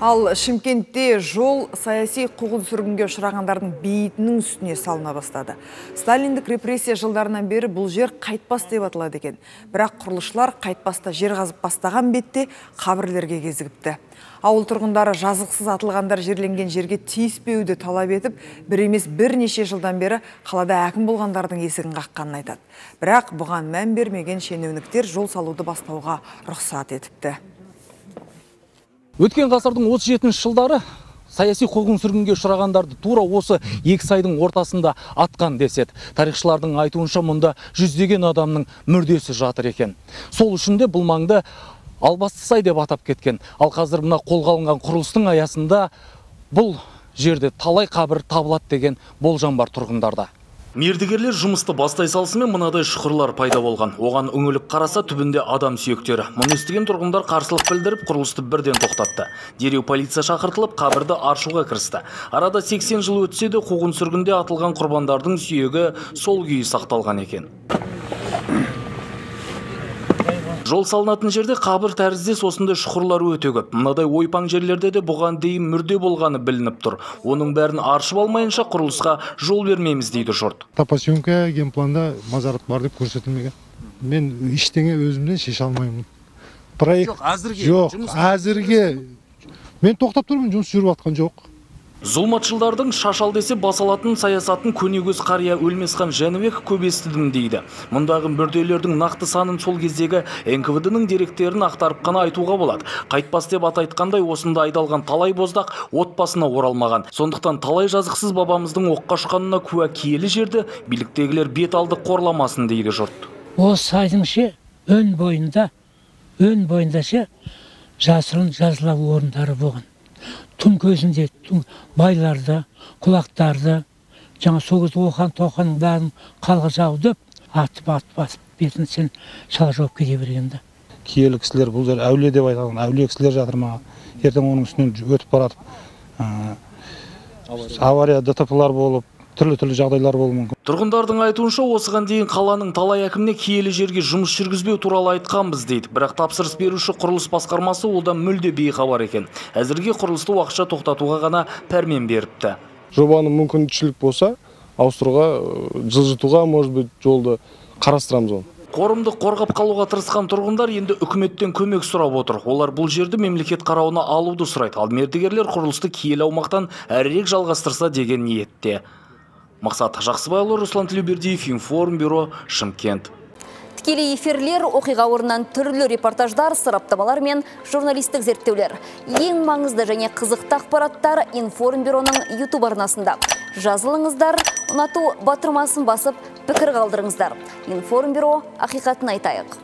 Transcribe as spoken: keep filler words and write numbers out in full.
Ал Шымкентте жол саяси қуғын-сүргінге ұшырағандардың бейітінің үстіне салына бастады. Сталиндік репрессия жылдарынан бері бұл жер қайтпас деп аталады екен. Бірақ құрылысшылар қайтпаста жер қазып бастаған бетте қабірлерге кезігіпті. Ауыл тұрғындары жазықсыз атылғандар жерленген жерге тиіспеуді талап етіп, бір емес бірнеше жылдан бері қалада әкім болғандардың есігін қаққанын айтады. Бірақ бұған мән бермеген шенеуніктер жол салуды бастауға рұқсат етіпті. Өткен ғасырдың отыз жетінші жылдары саяси қуғын-сүргінге ұшырағандарды тура осы екі сайдың ортасында атқан деседі. Тарихшылардың айтуынша мұнда жүздеген адамның мүрдесі жатыр екен. Сол үшін де бұл маңды Албасты сай деп атап кеткен. Ал қазір мына қолға алынған құрылыстың аясында бұл жерде талай қабір табылады деген болжам бар тұрғындарда. Мердігерлер жұмысты бастай салысымен мынадай шұқырлар пайда болған. Оған үңіліп қараса түбінде адам сүйектері. Мұны естіген тұрғындар қарсылық білдіріп құрылысты бірден тоқтатты. Дереу полиция шақыртылып қабірді аршуға кірісті. Арада сексен жыл өтсе де қуғын сүргінде атылған құрбандардың сүйегі сол күйі сақталған екен. Жол салынатын жерде қабір тәріздес осында шұқырлары өте көп. Мынадай ойпаң жерлерде де бұған дейін мүрде болғаны білініп тұр. Оның бәрін аршып алмайынша құрылысқа жол бермейміз дейді жұрт. Тапасемка генпланда мазарат бар деп көрсетілмеген. Мен іштеңе өзімден шеше алмаймын. Проект жоқ, әзірге. Мен тоқтап тұрмын, жұмыс жүріп атқан жоқ. Зұлматшылдардың шашал десе басалатын саясатын көнегөз қария Өлмесхан Жәнібеков көп естідім дейді. Мұндағы мүрделердің нақты санын сол кездегі эн ка вэ дэ-нің деректерін ақтарып қана айтуға болады. Қайтпас деп ат айтқандай осында айдалған талай боздақ отбасына оралмаған. Сондықтан талай жазықсыз бабамыздың оққа ұшқанына куә киелі жерді биліктегілер бет алды қорламасын дейді жұрт. Осы айдыңше өн бойында, өн бойында ше жасырын жазылау орындары болған. Түн көзінде, түн байларда, құлақтарда, жаңа соғыз оған тоқаның бәрін қалға жаудып, атып-атып басып бетін сен шала жауып кеде бергенді. Киелі кісілер бұл жер әуле деп айталған, әуле кісілер жатырмаған. Ертең оның үстінен өтіп баратып, авария дэ тэ пэ-лар болып, түрлі-түрлі жағдайлар болуы мүмкін. Тұрғындардың айтуынша осыған дейін қаланың талай әкіміне киелі жерге жұмыс жүргізбеу туралы айтқанбыз дейді. Бірақ тапсырыс беруші құрылыс басқармасы олдан мүлде бейхабар екен. Әзірге құрылысты уақытша тоқтатуға ғана пәрмен беріпті. Жобаны мүмкіншілік болса, ауыстыруға, жылжытуға, может быть, жолды қарастырамыз оны. Қорымды қорғап қалуға тырысқан тұрғындар енді үкіметтен көмек сұрап отыр. Олар бұл жерді мемлекет қарауына алуды сұрайды. Ал мердігерлер құрылысты киелі аумақтан әрірек жалғастырса деген ниетте. Мақсат Жақсыбайлы, Руслан Телебердеев, Информбюро, Шымкент. Текели эфирлер, оқиға орнынан түрлі репортаждар, сараптамалар мен журналистік зерттеулер. Ең маңызды және қызықты ақпараттар Информбюроның ютуб арнасында. Жазылыңыздар, ұнату батырмасын басып, пікір қалдырыңыздар. Информбюро ақиқатын айтайық.